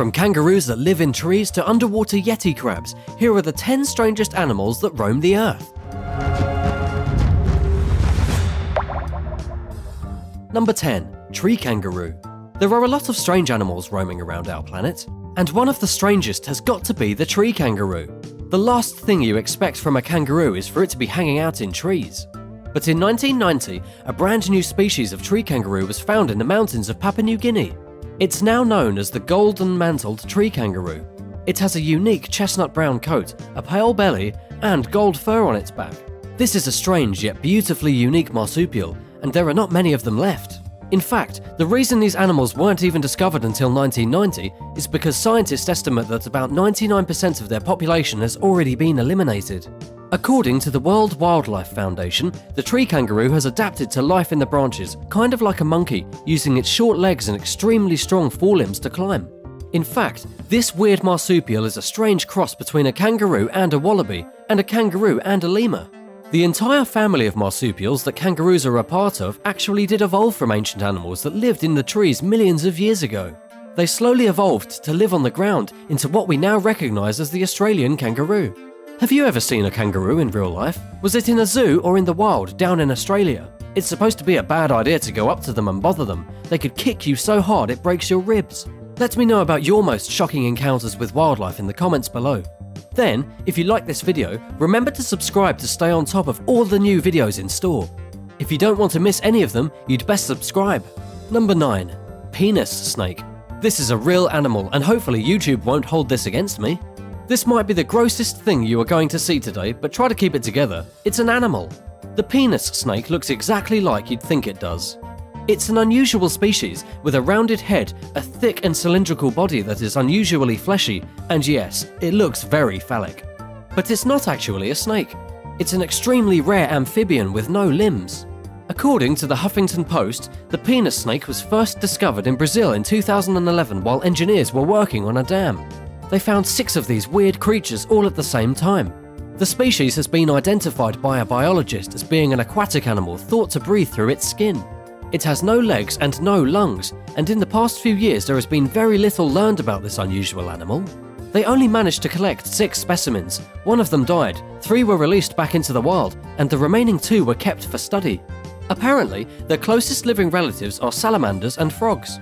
From kangaroos that live in trees to underwater yeti crabs, here are the 10 strangest animals that roam the Earth. Number 10. Tree kangaroo. There are a lot of strange animals roaming around our planet, and one of the strangest has got to be the tree kangaroo. The last thing you expect from a kangaroo is for it to be hanging out in trees. But in 1990, a brand new species of tree kangaroo was found in the mountains of Papua New Guinea. It's now known as the golden-mantled tree kangaroo. It has a unique chestnut-brown coat, a pale belly, and gold fur on its back. This is a strange yet beautifully unique marsupial, and there are not many of them left. In fact, the reason these animals weren't even discovered until 1990 is because scientists estimate that about 99% of their population has already been eliminated. According to the World Wildlife Foundation, the tree kangaroo has adapted to life in the branches, kind of like a monkey, using its short legs and extremely strong forelimbs to climb. In fact, this weird marsupial is a strange cross between a kangaroo and a wallaby, and a kangaroo and a lemur. The entire family of marsupials that kangaroos are a part of actually did evolve from ancient animals that lived in the trees millions of years ago. They slowly evolved to live on the ground into what we now recognise as the Australian kangaroo. Have you ever seen a kangaroo in real life? Was it in a zoo or in the wild down in Australia? It's supposed to be a bad idea to go up to them and bother them. They could kick you so hard it breaks your ribs. Let me know about your most shocking encounters with wildlife in the comments below. Then, if you like this video, remember to subscribe to stay on top of all the new videos in store. If you don't want to miss any of them, you'd best subscribe. Number 9. Penis snake. This is a real animal, and hopefully YouTube won't hold this against me. This might be the grossest thing you are going to see today, but try to keep it together. It's an animal. The penis snake looks exactly like you'd think it does. It's an unusual species, with a rounded head, a thick and cylindrical body that is unusually fleshy, and yes, it looks very phallic. But it's not actually a snake. It's an extremely rare amphibian with no limbs. According to the Huffington Post, the penis snake was first discovered in Brazil in 2011 while engineers were working on a dam. They found 6 of these weird creatures all at the same time. The species has been identified by a biologist as being an aquatic animal thought to breathe through its skin. It has no legs and no lungs, and in the past few years there has been very little learned about this unusual animal. They only managed to collect 6 specimens. 1 of them died, 3 were released back into the wild, and the remaining 2 were kept for study. Apparently, their closest living relatives are salamanders and frogs.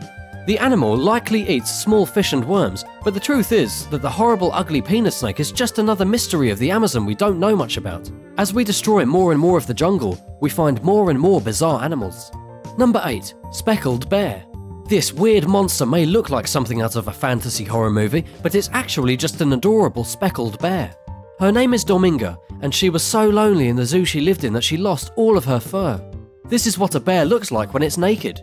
The animal likely eats small fish and worms, but the truth is that the horrible ugly penis snake is just another mystery of the Amazon we don't know much about. As we destroy more and more of the jungle, we find more and more bizarre animals. Number 8. Spectacled Bear. This weird monster may look like something out of a fantasy horror movie, but it's actually just an adorable speckled bear. Her name is Dominga, and she was so lonely in the zoo she lived in that she lost all of her fur. This is what a bear looks like when it's naked.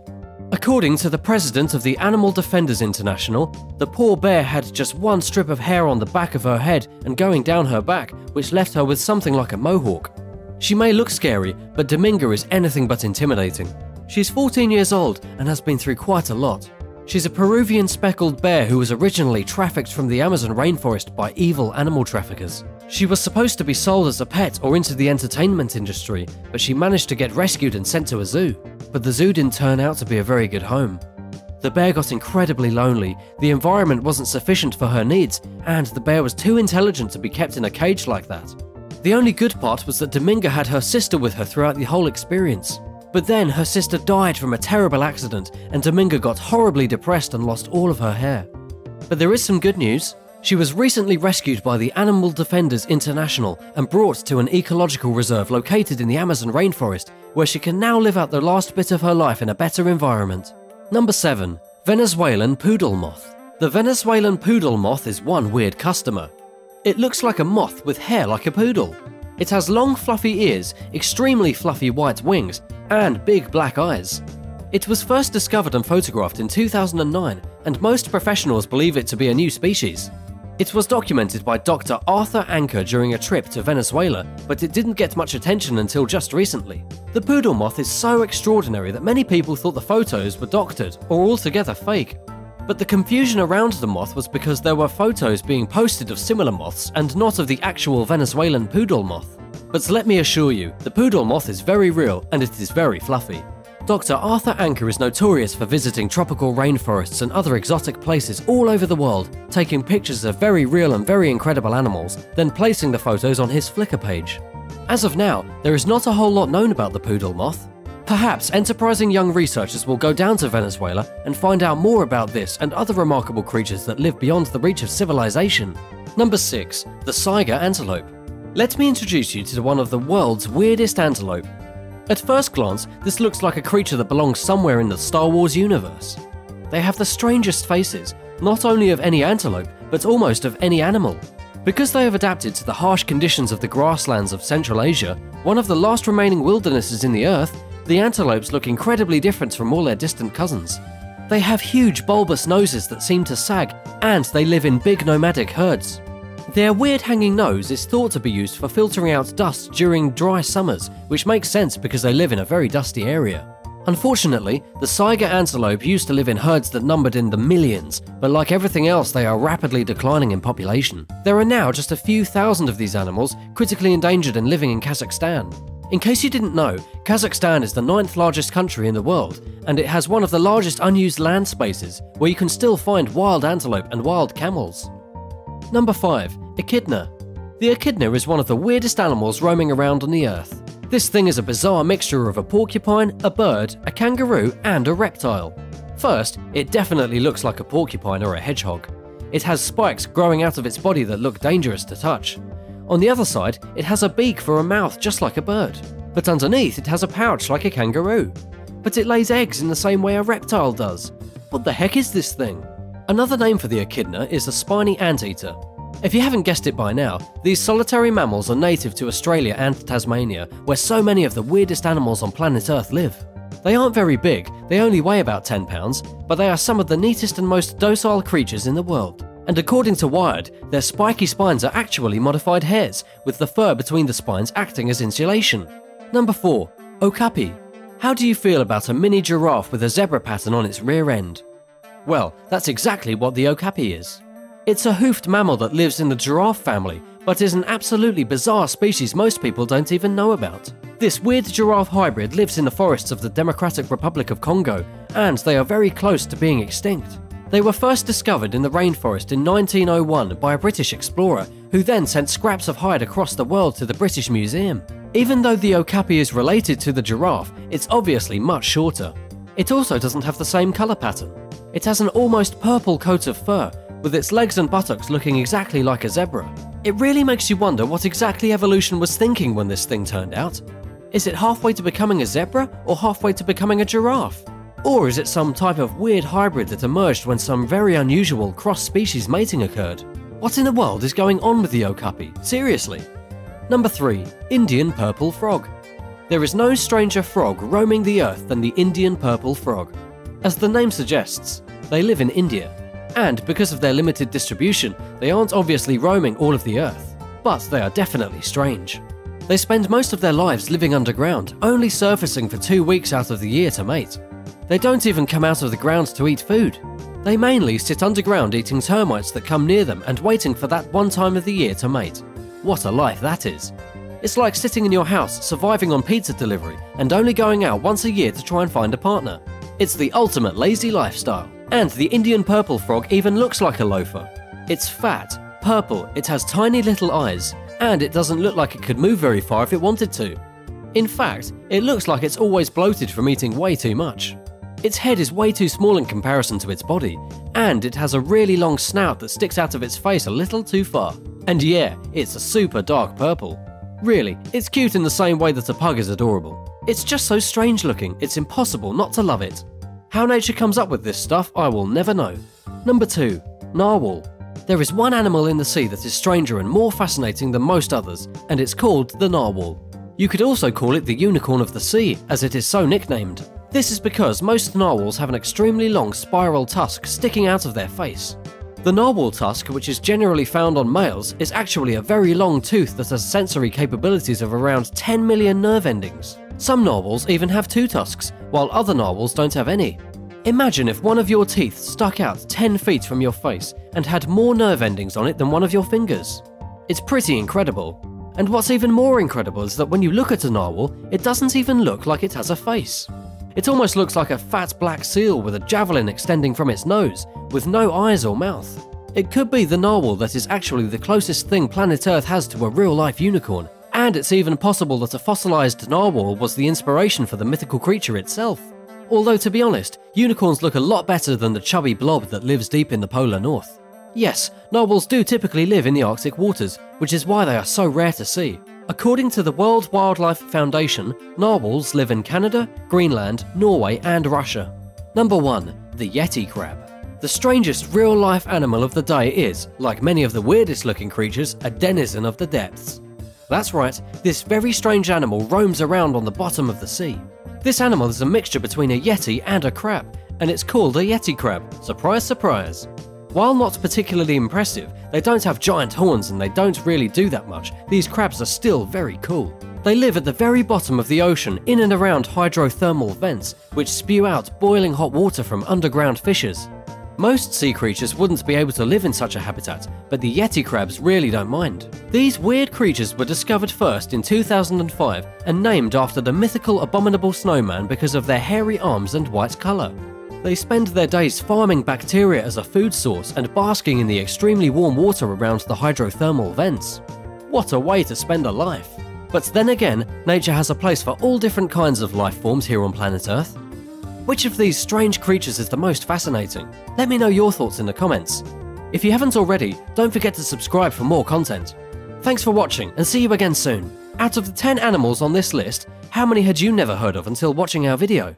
According to the president of the Animal Defenders International, the poor bear had just 1 strip of hair on the back of her head and going down her back, which left her with something like a mohawk. She may look scary, but Dominga is anything but intimidating. She's 14 years old and has been through quite a lot. She's a Peruvian speckled bear who was originally trafficked from the Amazon rainforest by evil animal traffickers. She was supposed to be sold as a pet or into the entertainment industry, but she managed to get rescued and sent to a zoo. But the zoo didn't turn out to be a very good home. The bear got incredibly lonely, the environment wasn't sufficient for her needs, and the bear was too intelligent to be kept in a cage like that. The only good part was that Dominga had her sister with her throughout the whole experience. But then her sister died from a terrible accident, and Dominga got horribly depressed and lost all of her hair. But there is some good news. She was recently rescued by the Animal Defenders International and brought to an ecological reserve located in the Amazon rainforest, where she can now live out the last bit of her life in a better environment. Number 7. Venezuelan Poodle Moth. The Venezuelan Poodle Moth is one weird customer. It looks like a moth with hair like a poodle. It has long fluffy ears, extremely fluffy white wings, and big black eyes. It was first discovered and photographed in 2009, and most professionals believe it to be a new species. It was documented by Dr. Arthur Anker during a trip to Venezuela, but it didn't get much attention until just recently. The poodle moth is so extraordinary that many people thought the photos were doctored or altogether fake. But the confusion around the moth was because there were photos being posted of similar moths and not of the actual Venezuelan poodle moth. But let me assure you, the poodle moth is very real and it is very fluffy. Dr. Arthur Anker is notorious for visiting tropical rainforests and other exotic places all over the world, taking pictures of very real and very incredible animals, then placing the photos on his Flickr page. As of now, there is not a whole lot known about the poodle moth. Perhaps enterprising young researchers will go down to Venezuela and find out more about this and other remarkable creatures that live beyond the reach of civilization. Number 6. The Saiga Antelope. Let me introduce you to one of the world's weirdest antelope. At first glance, this looks like a creature that belongs somewhere in the Star Wars universe. They have the strangest faces, not only of any antelope, but almost of any animal. Because they have adapted to the harsh conditions of the grasslands of Central Asia, one of the last remaining wildernesses in the Earth, the antelopes look incredibly different from all their distant cousins. They have huge bulbous noses that seem to sag, and they live in big nomadic herds. Their weird hanging nose is thought to be used for filtering out dust during dry summers, which makes sense because they live in a very dusty area. Unfortunately, the Saiga antelope used to live in herds that numbered in the millions, but like everything else, they are rapidly declining in population. There are now just a few thousand of these animals, critically endangered and living in Kazakhstan. In case you didn't know, Kazakhstan is the 9th largest country in the world, and it has one of the largest unused land spaces, where you can still find wild antelope and wild camels. Number 5. Echidna. The echidna is one of the weirdest animals roaming around on the Earth. This thing is a bizarre mixture of a porcupine, a bird, a kangaroo, and a reptile. First, it definitely looks like a porcupine or a hedgehog. It has spikes growing out of its body that look dangerous to touch. On the other side, it has a beak for a mouth just like a bird, but underneath it has a pouch like a kangaroo. But it lays eggs in the same way a reptile does. What the heck is this thing? Another name for the echidna is a spiny anteater. If you haven't guessed it by now, these solitary mammals are native to Australia and Tasmania, where so many of the weirdest animals on planet Earth live. They aren't very big, they only weigh about 10 pounds, but they are some of the neatest and most docile creatures in the world. And according to Wired, their spiky spines are actually modified hairs, with the fur between the spines acting as insulation. Number 4. Okapi. How do you feel about a mini giraffe with a zebra pattern on its rear end? Well, that's exactly what the okapi is. It's a hoofed mammal that lives in the giraffe family, but is an absolutely bizarre species most people don't even know about. This weird giraffe hybrid lives in the forests of the Democratic Republic of Congo, and they are very close to being extinct. They were first discovered in the rainforest in 1901 by a British explorer, who then sent scraps of hide across the world to the British Museum. Even though the okapi is related to the giraffe, it's obviously much shorter. It also doesn't have the same color pattern. It has an almost purple coat of fur, with its legs and buttocks looking exactly like a zebra. It really makes you wonder what exactly evolution was thinking when this thing turned out. Is it halfway to becoming a zebra, or halfway to becoming a giraffe? Or is it some type of weird hybrid that emerged when some very unusual cross-species mating occurred? What in the world is going on with the okapi? Seriously. Number 3. Indian Purple Frog. There is no stranger frog roaming the earth than the Indian purple frog. As the name suggests, they live in India. And because of their limited distribution, they aren't obviously roaming all of the earth. But they are definitely strange. They spend most of their lives living underground, only surfacing for 2 weeks out of the year to mate. They don't even come out of the ground to eat food. They mainly sit underground eating termites that come near them and waiting for that one time of the year to mate. What a life that is. It's like sitting in your house surviving on pizza delivery and only going out once a year to try and find a partner. It's the ultimate lazy lifestyle. And the Indian purple frog even looks like a loafer. It's fat, purple, it has tiny little eyes, and it doesn't look like it could move very far if it wanted to. In fact, it looks like it's always bloated from eating way too much. Its head is way too small in comparison to its body, and it has a really long snout that sticks out of its face a little too far. And yeah, it's a super dark purple. Really, it's cute in the same way that a pug is adorable. It's just so strange looking, it's impossible not to love it. How nature comes up with this stuff, I will never know. Number 2. Narwhal. There is one animal in the sea that is stranger and more fascinating than most others, and it's called the narwhal. You could also call it the unicorn of the sea, as it is so nicknamed. This is because most narwhals have an extremely long spiral tusk sticking out of their face. The narwhal tusk, which is generally found on males, is actually a very long tooth that has sensory capabilities of around 10 million nerve endings. Some narwhals even have 2 tusks, while other narwhals don't have any. Imagine if one of your teeth stuck out 10 feet from your face and had more nerve endings on it than one of your fingers. It's pretty incredible. And what's even more incredible is that when you look at a narwhal, it doesn't even look like it has a face. It almost looks like a fat black seal with a javelin extending from its nose, with no eyes or mouth. It could be the narwhal that is actually the closest thing planet Earth has to a real-life unicorn, and it's even possible that a fossilized narwhal was the inspiration for the mythical creature itself. Although to be honest, unicorns look a lot better than the chubby blob that lives deep in the polar north. Yes, narwhals do typically live in the Arctic waters, which is why they are so rare to see. According to the World Wildlife Foundation, narwhals live in Canada, Greenland, Norway, and Russia. Number 1. The Yeti Crab. The strangest real-life animal of the day is, like many of the weirdest-looking creatures, a denizen of the depths. That's right, this very strange animal roams around on the bottom of the sea. This animal is a mixture between a yeti and a crab, and it's called a yeti crab. Surprise, surprise! While not particularly impressive, they don't have giant horns and they don't really do that much. These crabs are still very cool. They live at the very bottom of the ocean in and around hydrothermal vents, which spew out boiling hot water from underground fissures. Most sea creatures wouldn't be able to live in such a habitat, but the yeti crabs really don't mind. These weird creatures were discovered first in 2005 and named after the mythical abominable snowman because of their hairy arms and white color. They spend their days farming bacteria as a food source and basking in the extremely warm water around the hydrothermal vents. What a way to spend a life! But then again, nature has a place for all different kinds of life forms here on planet Earth. Which of these strange creatures is the most fascinating? Let me know your thoughts in the comments. If you haven't already, don't forget to subscribe for more content. Thanks for watching and see you again soon. Out of the 10 animals on this list, how many had you never heard of until watching our video?